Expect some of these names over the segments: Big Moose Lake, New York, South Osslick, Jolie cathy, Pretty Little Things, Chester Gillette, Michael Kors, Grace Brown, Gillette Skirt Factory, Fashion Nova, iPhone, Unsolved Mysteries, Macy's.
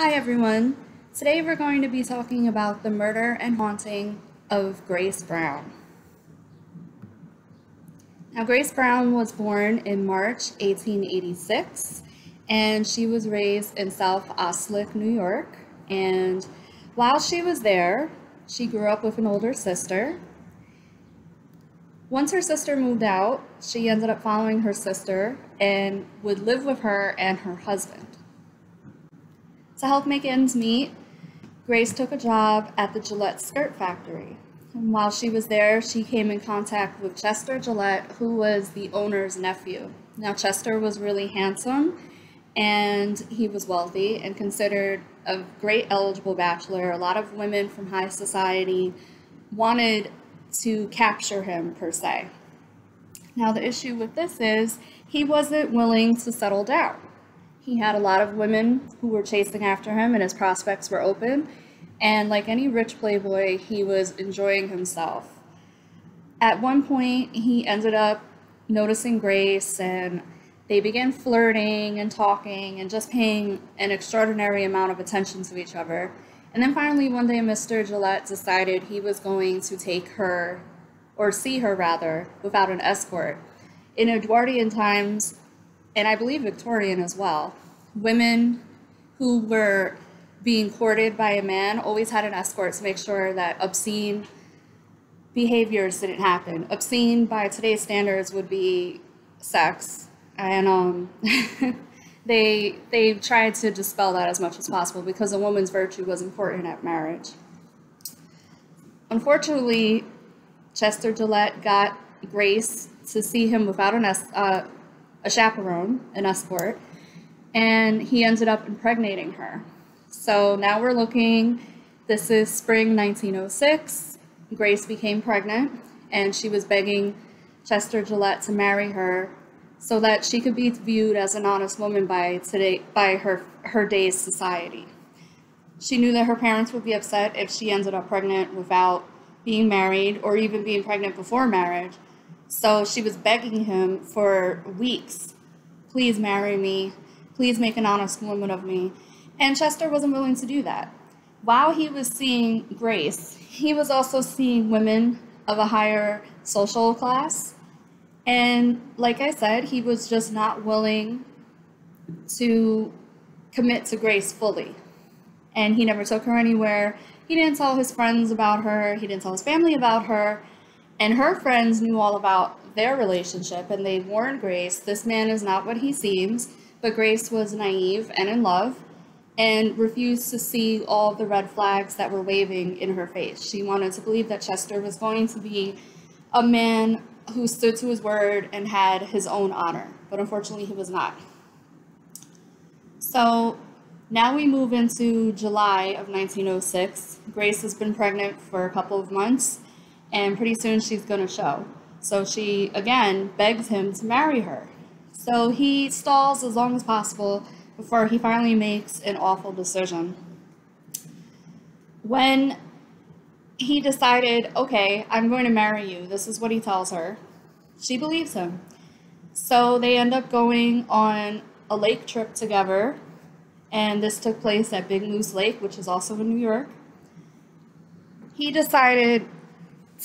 Hi everyone, today we're going to be talking about the murder and haunting of Grace Brown. Now Grace Brown was born in March 1886 and she was raised in South Osslick, New York, and while she was there she grew up with an older sister. Once her sister moved out, she ended up following her sister and would live with her and her husband. To help make ends meet, Grace took a job at the Gillette Skirt Factory. And while she was there, she came in contact with Chester Gillette, who was the owner's nephew. Now, Chester was really handsome, and he was wealthy and considered a great eligible bachelor. A lot of women from high society wanted to capture him, per se. Now, the issue with this is he wasn't willing to settle down. He had a lot of women who were chasing after him and his prospects were open, and like any rich playboy, he was enjoying himself. At one point, he ended up noticing Grace and they began flirting and talking and just paying an extraordinary amount of attention to each other. And then finally one day Mr. Gillette decided he was going to take her, or see her rather, without an escort. In Edwardian times, and I believe Victorian as well, women who were being courted by a man always had an escort to make sure that obscene behaviors didn't happen. Obscene by today's standards would be sex, and they tried to dispel that as much as possible because a woman's virtue was important at marriage. Unfortunately, Chester Gillette got Grace to see him without a chaperone, an escort, and he ended up impregnating her. So now we're looking, this is spring 1906, Grace became pregnant and she was begging Chester Gillette to marry her so that she could be viewed as an honest woman by her day's society. She knew that her parents would be upset if she ended up pregnant without being married or even being pregnant before marriage. So she was begging him for weeks, please marry me, please make an honest woman of me. And Chester wasn't willing to do that. While he was seeing Grace, he was also seeing women of a higher social class. And like I said, he was just not willing to commit to Grace fully. And he never took her anywhere. He didn't tell his friends about her. He didn't tell his family about her. And her friends knew all about their relationship, and they warned Grace, this man is not what he seems, but Grace was naive and in love and refused to see all the red flags that were waving in her face. She wanted to believe that Chester was going to be a man who stood to his word and had his own honor, but unfortunately he was not. So now we move into July of 1906. Grace has been pregnant for a couple of months, and pretty soon she's going to show. So she, again, begs him to marry her. So he stalls as long as possible before he finally makes an awful decision. When he decided, okay, I'm going to marry you, this is what he tells her, she believes him. So they end up going on a lake trip together, and this took place at Big Moose Lake, which is also in New York. He decided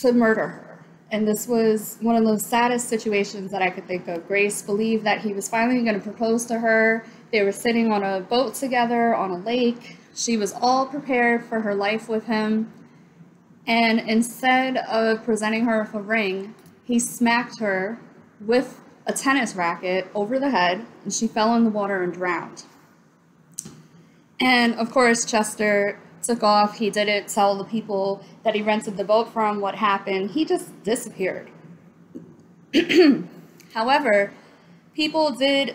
to murder her. And this was one of the saddest situations that I could think of. Grace believed that he was finally going to propose to her. They were sitting on a boat together on a lake. She was all prepared for her life with him. And instead of presenting her with a ring, he smacked her with a tennis racket over the head, and she fell in the water and drowned. And of course, Chester took off. He didn't tell the people that he rented the boat from what happened. He just disappeared. However, people did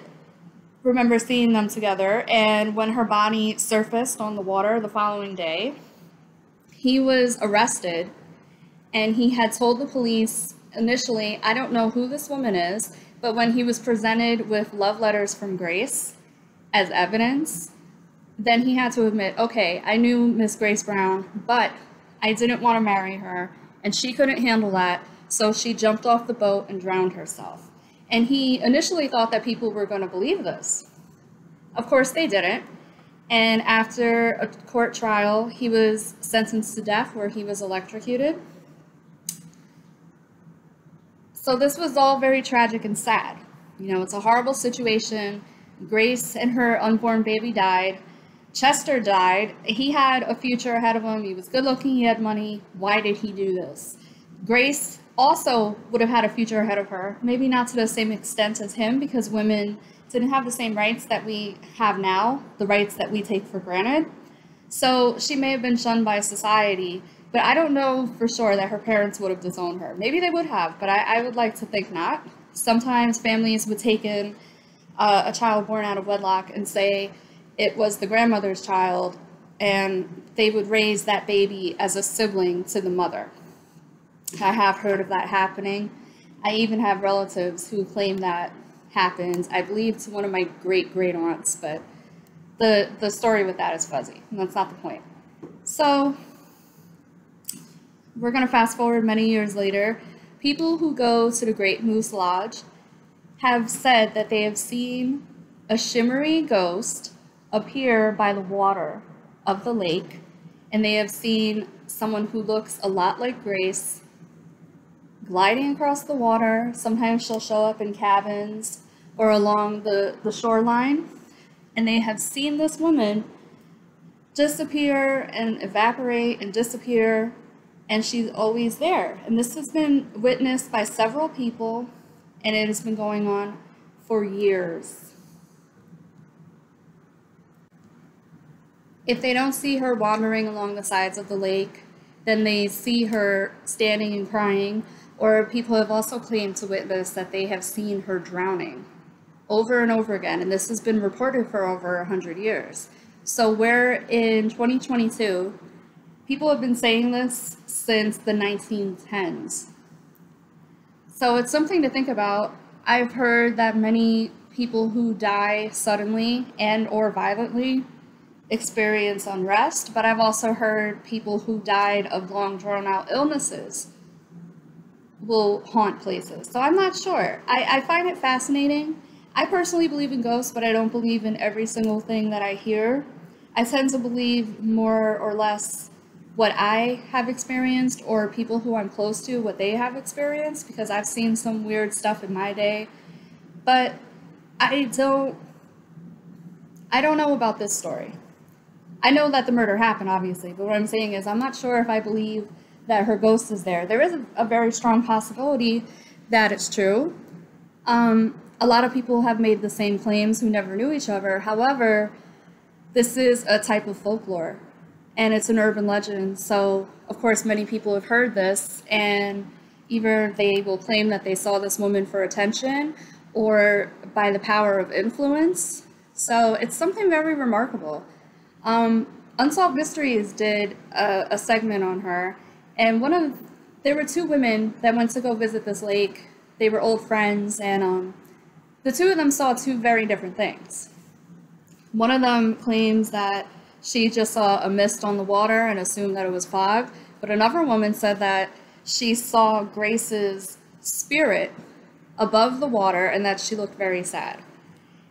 remember seeing them together, and when her body surfaced on the water the following day, he was arrested, and he had told the police initially, I don't know who this woman is, but when he was presented with love letters from Grace as evidence, then he had to admit, okay, I knew Miss Grace Brown, but I didn't want to marry her, and she couldn't handle that, so she jumped off the boat and drowned herself. And he initially thought that people were going to believe this. Of course, they didn't. And after a court trial, he was sentenced to death, where he was electrocuted. So this was all very tragic and sad. You know, it's a horrible situation. Grace and her unborn baby died. Chester died. He had a future ahead of him. He was good looking. He had money. Why did he do this? Grace also would have had a future ahead of her, maybe not to the same extent as him, because women didn't have the same rights that we have now, the rights that we take for granted. So she may have been shunned by society, but I don't know for sure that her parents would have disowned her. Maybe they would have, but I would like to think not. Sometimes families would take in a child born out of wedlock and say it was the grandmother's child, and they would raise that baby as a sibling to the mother. I have heard of that happening. I even have relatives who claim that happened, I believe, to one of my great-great aunts, but the story with that is fuzzy, and that's not the point. So we're going to fast forward many years later. People who go to the Great Moose Lodge have said that they have seen a shimmery ghost appear by the water of the lake, and they have seen someone who looks a lot like Grace gliding across the water. Sometimes she'll show up in cabins or along the shoreline, and they have seen this woman disappear and evaporate and disappear, and she's always there. And this has been witnessed by several people, and it has been going on for years. If they don't see her wandering along the sides of the lake, then they see her standing and crying. Or people have also claimed to witness that they have seen her drowning over and over again, and this has been reported for over 100 years. So we're in 2022. People have been saying this since the 1910s. So it's something to think about. I've heard that many people who die suddenly and or violently experience unrest, but I've also heard people who died of long drawn-out illnesses will haunt places. So I'm not sure. I find it fascinating. I personally believe in ghosts, but I don't believe in every single thing that I hear. I tend to believe more or less what I have experienced, or people who I'm close to, what they have experienced, because I've seen some weird stuff in my day. But I don't know about this story. I know that the murder happened, obviously, but what I'm saying is I'm not sure if I believe that her ghost is there. There is a very strong possibility that it's true. A lot of people have made the same claims who never knew each other. However, this is a type of folklore, and it's an urban legend. So, of course, many people have heard this, and either they will claim that they saw this woman for attention or by the power of influence. So it's something very remarkable. Unsolved Mysteries did a segment on her. And there were two women that went to go visit this lake. They were old friends, and the two of them saw two very different things. One of them claims that she just saw a mist on the water and assumed that it was fog, but another woman said that she saw Grace's spirit above the water and that she looked very sad.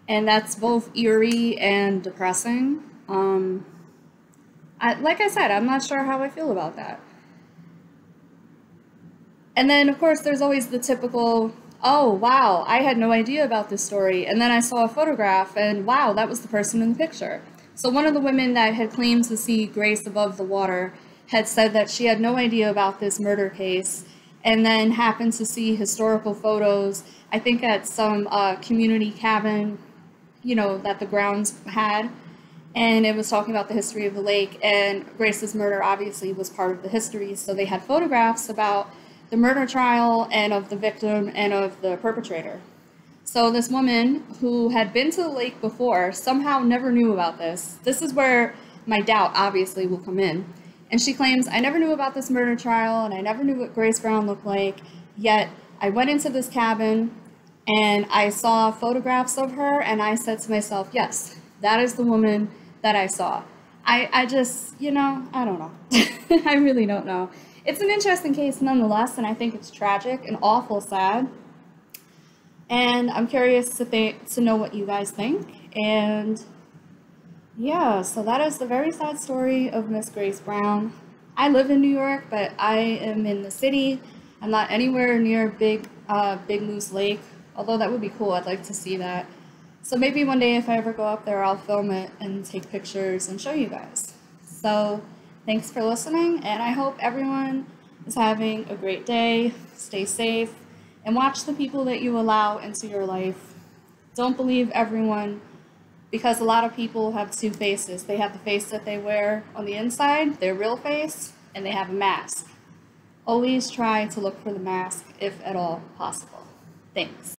And that's both eerie and depressing. Like I said, I'm not sure how I feel about that. And then, of course, there's always the typical, oh, wow, I had no idea about this story. And then I saw a photograph, and wow, that was the person in the picture. So one of the women that had claimed to see Grace above the water had said that she had no idea about this murder case, and then happened to see historical photos, I think at some community cabin, you know, that the grounds had. And it was talking about the history of the lake, and Grace's murder obviously was part of the history. So they had photographs about the murder trial and of the victim and of the perpetrator. So this woman who had been to the lake before somehow never knew about this. This is where my doubt obviously will come in. And she claims, I never knew about this murder trial, and I never knew what Grace Brown looked like, yet I went into this cabin and I saw photographs of her, and I said to myself, yes, that is the woman that I saw. I just, you know, I don't know. I really don't know. It's an interesting case nonetheless, and I think it's tragic and awful sad. And I'm curious to know what you guys think. And Yeah, so that is the very sad story of Miss Grace Brown. I live in New York, but I am in the city. I'm not anywhere near Big Moose Lake, although that would be cool. I'd like to see that. So maybe one day if I ever go up there, I'll film it and take pictures and show you guys. So thanks for listening, and I hope everyone is having a great day. Stay safe and watch the people that you allow into your life. Don't believe everyone, because a lot of people have two faces. They have the face that they wear on the inside, their real face, and they have a mask. Always try to look for the mask if at all possible. Thanks.